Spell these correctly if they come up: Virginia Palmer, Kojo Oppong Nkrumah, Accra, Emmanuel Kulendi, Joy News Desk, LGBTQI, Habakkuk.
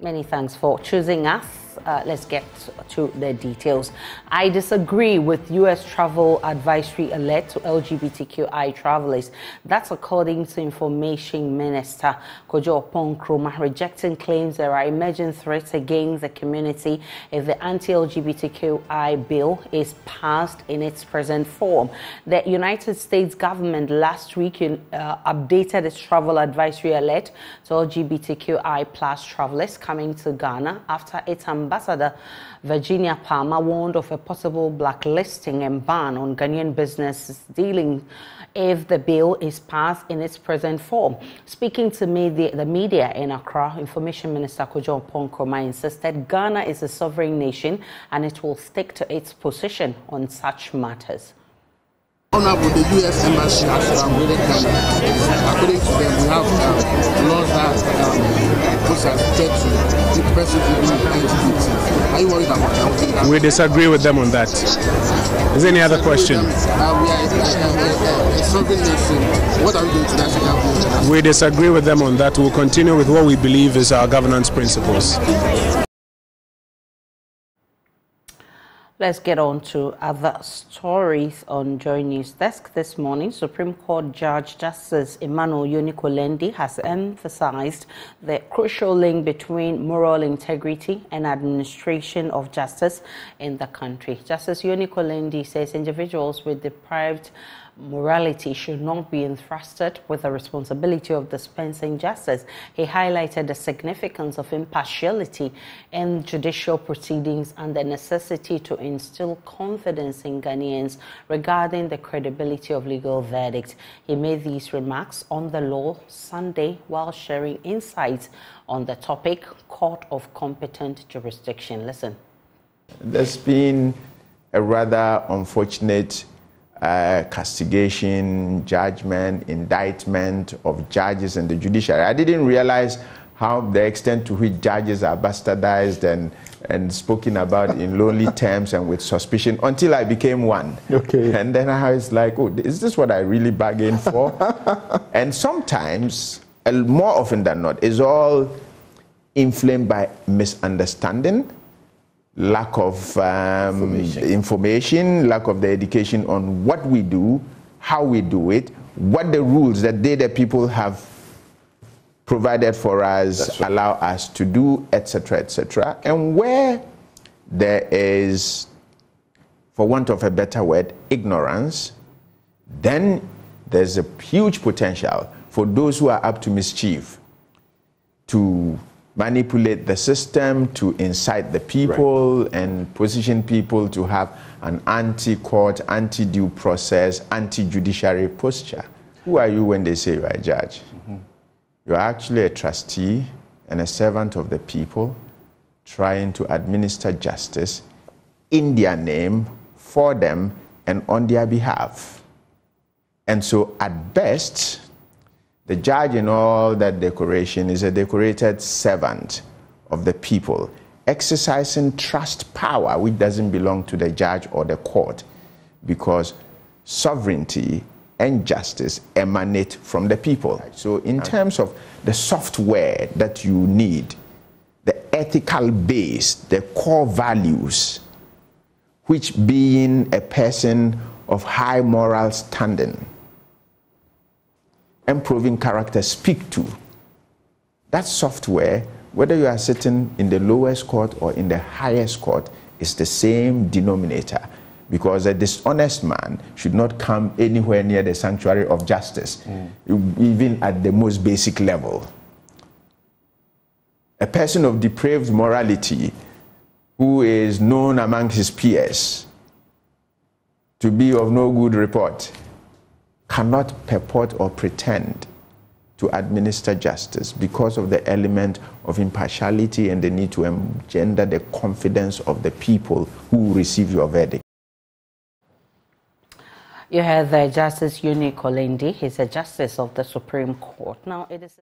Many thanks for choosing us. Let's get to the details. I disagree with U.S. travel advisory alert to LGBTQI travelers. That's according to Information Minister Kojo Oppong Nkrumah, rejecting claims there are emerging threats against the community if the anti-LGBTQI bill is passed in its present form. The United States government last week updated its travel advisory alert to LGBTQI+ travelers coming to Ghana after its Ambassador Virginia Palmer warned of a possible blacklisting and ban on Ghanaian businesses dealing if the bill is passed in its present form. Speaking to the media in Accra, Information Minister Kojo Oppong Nkrumah insisted Ghana is a sovereign nation and it will stick to its position on such matters. Honorable, the U.S. Embassy has according to them, we have laws that puts us to the president. Are you worried about that? We disagree with them on that. Is there any other question? We are a sovereign nation. What are we doing to that? We disagree with them on that. We'll continue with what we believe is our governance principles. Let's get on to other stories on Joy News Desk this morning. Supreme Court Judge Justice Emmanuel Kulendi has emphasized the crucial link between moral integrity and administration of justice in the country. Justice Kulendi says individuals with deprived morality should not be entrusted with the responsibility of dispensing justice. He highlighted the significance of impartiality in judicial proceedings and the necessity to instill confidence in Ghanaians regarding the credibility of legal verdicts. He made these remarks on the law Sunday while sharing insights on the topic, Court of Competent Jurisdiction. Listen. There's been a rather unfortunate castigation, judgment, indictment of judges and the judiciary. I didn't realize how the extent to which judges are bastardized and spoken about in lowly terms and with suspicion until I became one. Okay. And then I was like, oh, is this what I really bargained for? And sometimes, more often than not, it's all inflamed by misunderstanding, lack of information, lack of the education on what we do, how we do it, what the rules that they, the people, have provided for us, right, allow us to do, etc., etc. And where there is, for want of a better word, ignorance, then there's a huge potential for those who are up to mischief to manipulate the system, to incite the people, right, and position people to have an anti-court, anti-due process, anti-judiciary posture. Who are you when they say you're a judge? Mm-hmm. You're actually a trustee and a servant of the people trying to administer justice in their name, for them, and on their behalf. And so at best, the judge in all that decoration is a decorated servant of the people, exercising trust power which doesn't belong to the judge or the court, because sovereignty and justice emanate from the people. So in terms of the software that you need, the ethical base, the core values, which being a person of high moral standing, improving character speak to, that software, whether you are sitting in the lowest court or in the highest court, is the same denominator, because a dishonest man should not come anywhere near the sanctuary of justice, even at the most basic level. A person of depraved morality who is known among his peers to be of no good report cannot purport or pretend to administer justice because of the element of impartiality and the need to engender the confidence of the people who receive your verdict. You have Justice Kulendi. He's a justice of the Supreme Court. Now it is